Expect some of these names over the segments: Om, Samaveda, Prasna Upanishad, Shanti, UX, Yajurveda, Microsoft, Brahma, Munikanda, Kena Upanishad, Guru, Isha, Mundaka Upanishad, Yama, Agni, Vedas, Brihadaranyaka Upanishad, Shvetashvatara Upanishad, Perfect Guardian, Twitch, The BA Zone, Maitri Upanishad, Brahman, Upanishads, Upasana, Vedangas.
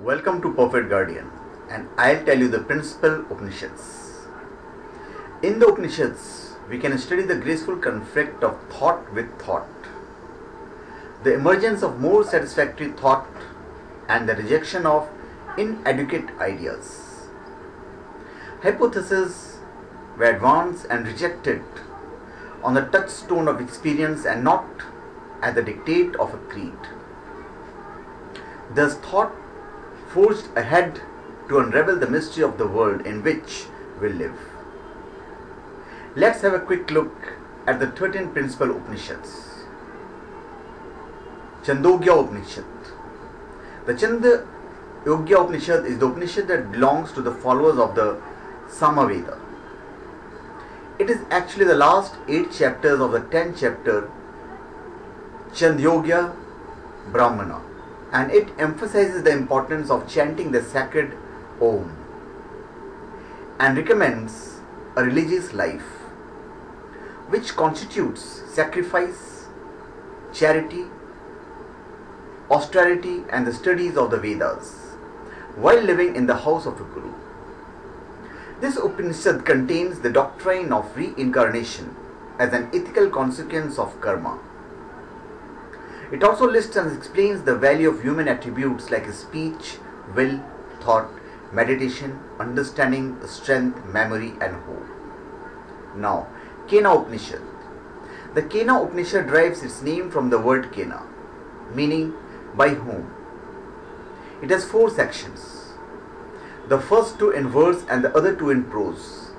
Welcome to Perfect Guardian, and I'll tell you the principal Upanishads. In the Upanishads, we can study the graceful conflict of thought with thought, the emergence of more satisfactory thought, and the rejection of inadequate ideas. Hypotheses were advanced and rejected on the touchstone of experience and not at the dictate of a creed. Thus, thought forged ahead to unravel the mystery of the world in which we live. Let's have a quick look at the 13 principal Upanishads. Chandogya Upanishad. The Chandogya Upanishad is the Upanishad that belongs to the followers of the Samaveda. It is actually the last 8 chapters of the 10th chapter Chandogya Brahmana, and it emphasizes the importance of chanting the sacred Om and recommends a religious life which constitutes sacrifice, charity, austerity and the studies of the Vedas while living in the house of a Guru. This Upanishad contains the doctrine of reincarnation as an ethical consequence of karma. It also lists and explains the value of human attributes like speech, will, thought, meditation, understanding, strength, memory and hope. Now, Kena Upanishad. The Kena Upanishad derives its name from the word Kena, meaning by whom. It has 4 sections, the first 2 in verse and the other 2 in prose.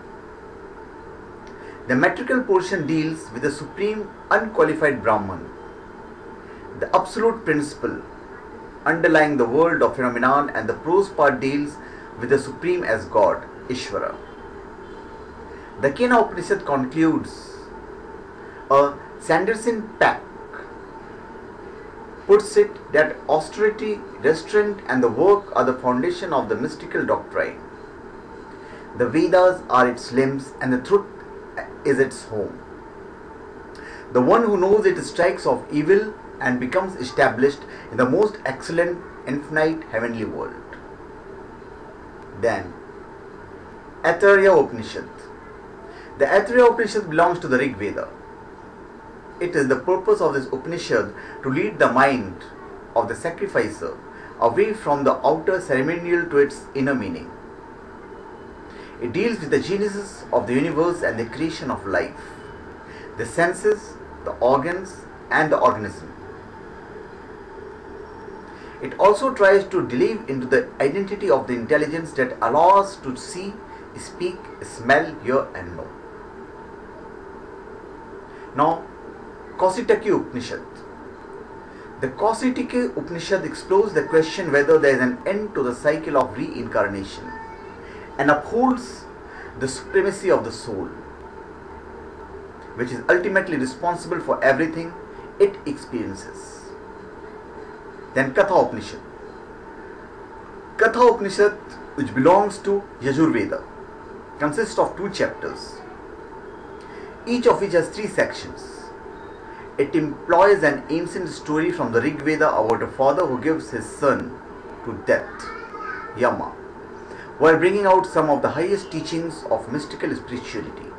The metrical portion deals with the supreme unqualified Brahman, the absolute principle underlying the world of phenomenon, and the prose part deals with the supreme as God, Ishvara. The Kena Upanishad concludes. A Sandersen Beck puts it that austerity, restraint and the work are the foundation of the mystical doctrine. The Vedas are its limbs and the truth is its home. The one who knows it strikes off evil and becomes established in the most excellent, infinite, heavenly world. Then, Aitareya Upanishad. The Aitareya Upanishad belongs to the Rig Veda. It is the purpose of this Upanishad to lead the mind of the sacrificer away from the outer ceremonial to its inner meaning. It deals with the genesis of the universe and the creation of life, the senses, the organs, and the organism. It also tries to delve into the identity of the intelligence that allows to see, speak, smell, hear and know. Now, Kausitaki Upanishad. The Kausitaki Upanishad explores the question whether there is an end to the cycle of reincarnation and upholds the supremacy of the soul, which is ultimately responsible for everything it experiences. Then Katha Upanishad. Katha Upanishad, which belongs to Yajurveda, consists of 2 chapters, each of which has 3 sections. It employs an ancient story from the Rig Veda about a father who gives his son to death, Yama, while bringing out some of the highest teachings of mystical spirituality.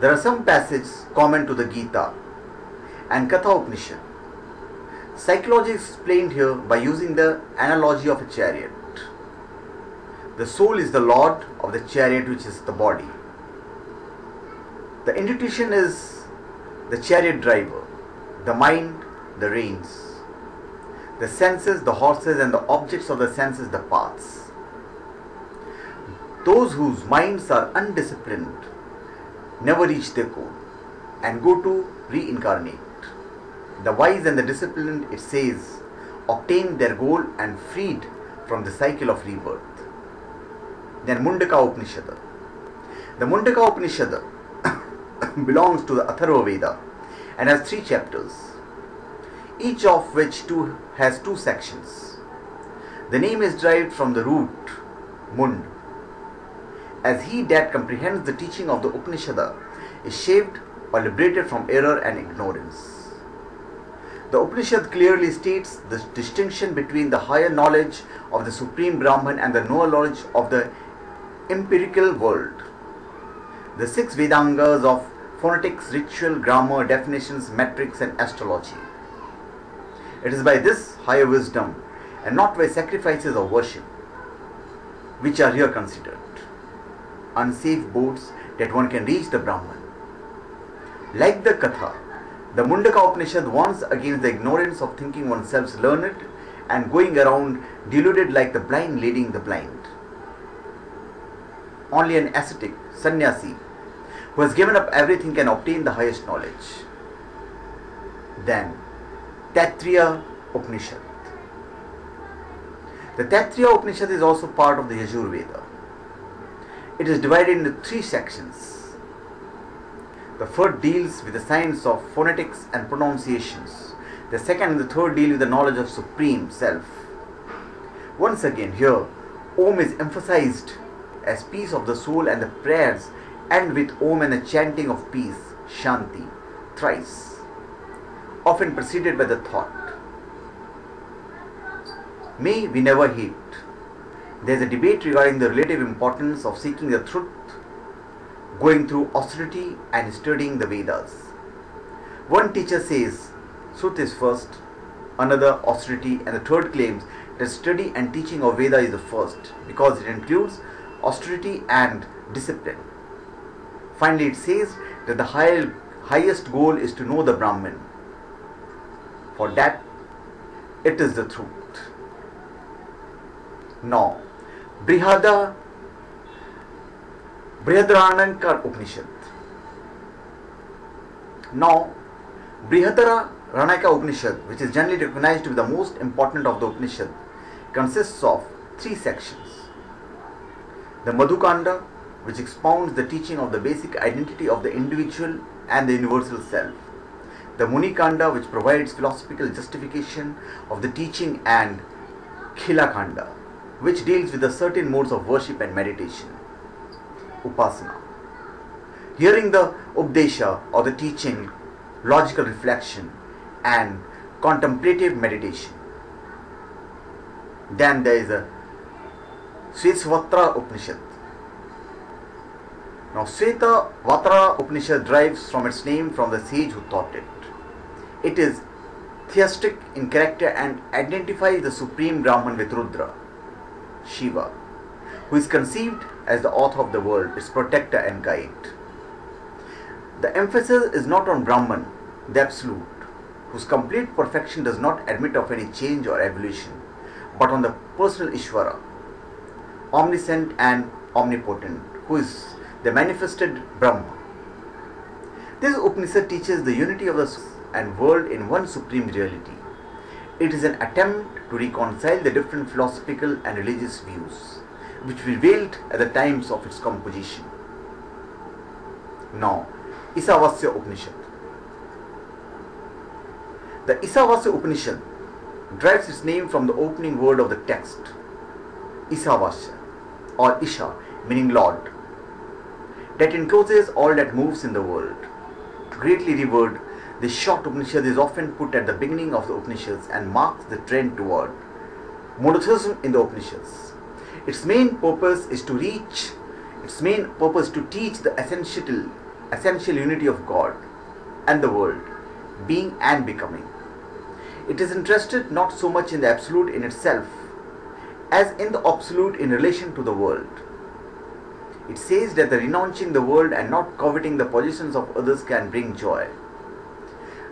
There are some passages common to the Gita and Katha Upanishad. Psychology is explained here by using the analogy of a chariot. The soul is the lord of the chariot, which is the body. The intuition is the chariot driver, the mind, the reins, the senses, the horses, and the objects of the senses, the paths. Those whose minds are undisciplined never reach their goal and go to reincarnate. The wise and the disciplined, it says, obtain their goal and freed from the cycle of rebirth. Then Mundaka Upanishad. The Mundaka Upanishad belongs to the Atharva Veda and has 3 chapters, each of which has 2 sections. The name is derived from the root Mund, as he that comprehends the teaching of the Upanishad is shaved or liberated from error and ignorance. The Upanishad clearly states the distinction between the higher knowledge of the Supreme Brahman and the lower knowledge of the empirical world. The six Vedangas of phonetics, ritual, grammar, definitions, metrics and astrology. It is by this higher wisdom and not by sacrifices or worship which are here considered unsafe boats that one can reach the Brahman. Like the Katha, the Mundaka Upanishad warns against the ignorance of thinking oneself learned and going around deluded like the blind leading the blind. Only an ascetic, sannyasi, who has given up everything can obtain the highest knowledge. Then, Taittiriya Upanishad. The Taittiriya Upanishad is also part of the Yajurveda. It is divided into three sections. The first deals with the science of phonetics and pronunciations. The second and the third deal with the knowledge of Supreme Self. Once again here, Om is emphasized as peace of the soul, and the prayers end with Om and the chanting of peace, Shanti, thrice, often preceded by the thought, may we never hate. There is a debate regarding the relative importance of seeking the truth, going through austerity and studying the Vedas. One teacher says Sut is first, another austerity, and the third claims that study and teaching of Veda is the first because it includes austerity and discipline. Finally, it says that the highest goal is to know the Brahman. For that, it is the truth. Now, Brihadaranyaka Upanishad. Now, Brihadaranyaka Upanishad, which is generally recognized to be the most important of the Upanishad, consists of three sections. The Madhukanda, which expounds the teaching of the basic identity of the individual and the universal self. The Munikanda, which provides philosophical justification of the teaching, and Khilakanda, which deals with the certain modes of worship and meditation. Upasana. Hearing the Updesha or the teaching, logical reflection and contemplative meditation. Then there is a Shvetashvatara Upanishad. Now, Shvetashvatara Upanishad derives from its name from the sage who taught it. It is theistic in character and identifies the Supreme Brahman with Rudra, Shiva, who is conceived as the author of the world, its protector and guide. The emphasis is not on Brahman, the Absolute, whose complete perfection does not admit of any change or evolution, but on the personal Ishvara, omniscient and omnipotent, who is the manifested Brahma. This Upanishad teaches the unity of the soul and world in one supreme reality. It is an attempt to reconcile the different philosophical and religious views which prevailed at the times of its composition. Now, Isavasya Upanishad. The Isavasya Upanishad derives its name from the opening word of the text, Isavasya or Isha, meaning Lord, that encloses all that moves in the world. Greatly revered, this short Upanishad is often put at the beginning of the Upanishads and marks the trend toward monotheism in the Upanishads. Its main purpose to teach the essential unity of God and the world, being and becoming. It is interested not so much in the absolute in itself, as in the absolute in relation to the world. It says that the renouncing the world and not coveting the possessions of others can bring joy.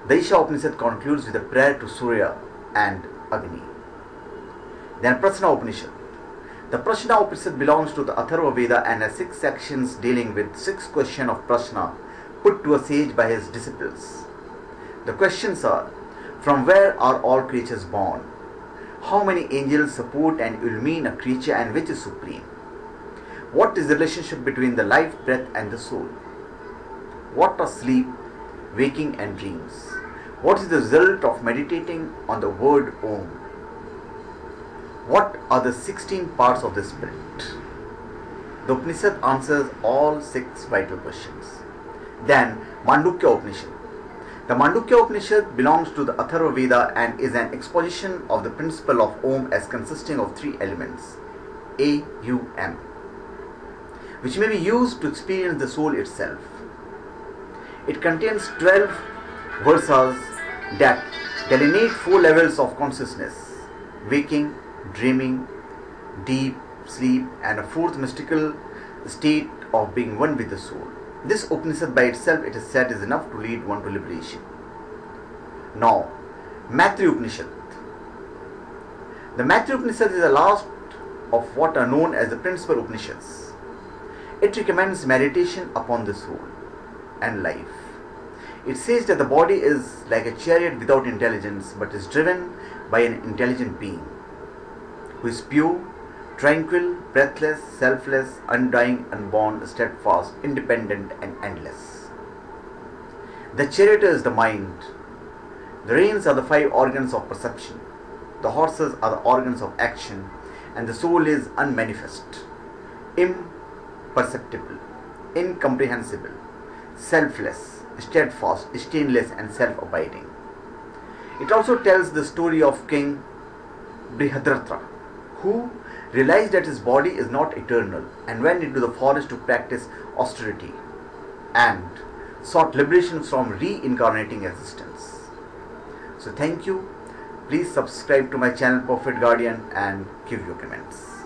The Isha Upanishad concludes with a prayer to Surya and Agni. Then Prasna Upanishad. The Prasna Upanishad belongs to the Atharva Veda and has six sections dealing with six questions of Prashna put to a sage by his disciples. The questions are: from where are all creatures born? How many angels support and illumine a creature, and which is supreme? What is the relationship between the life, breath and the soul? What are sleep, waking and dreams? What is the result of meditating on the word Om? What are the 16 parts of the spirit? The Upanishad answers all six vital questions. Then Mandukya Upanishad. The Mandukya Upanishad belongs to the Atharva Veda and is an exposition of the principle of Om as consisting of three elements, A-U-M, which may be used to experience the soul itself. It contains 12 versas that delineate four levels of consciousness: waking, dreaming, deep sleep, and a fourth mystical state of being one with the soul. This Upanishad by itself, it is said, is enough to lead one to liberation. Now, Maitri Upanishad. The Maitri Upanishad is the last of what are known as the principal Upanishads. It recommends meditation upon the soul and life. It says that the body is like a chariot without intelligence, but is driven by an intelligent being who is pure, tranquil, breathless, selfless, undying, unborn, steadfast, independent, and endless. The chariot is the mind. The reins are the five organs of perception. The horses are the organs of action, and the soul is unmanifest, imperceptible, incomprehensible, selfless, steadfast, stainless, and self-abiding. It also tells the story of King Brihadaranyaka, who realized that his body is not eternal and went into the forest to practice austerity and sought liberation from reincarnating existence. So thank you. Please subscribe to my channel Perfect Guardian and give your comments.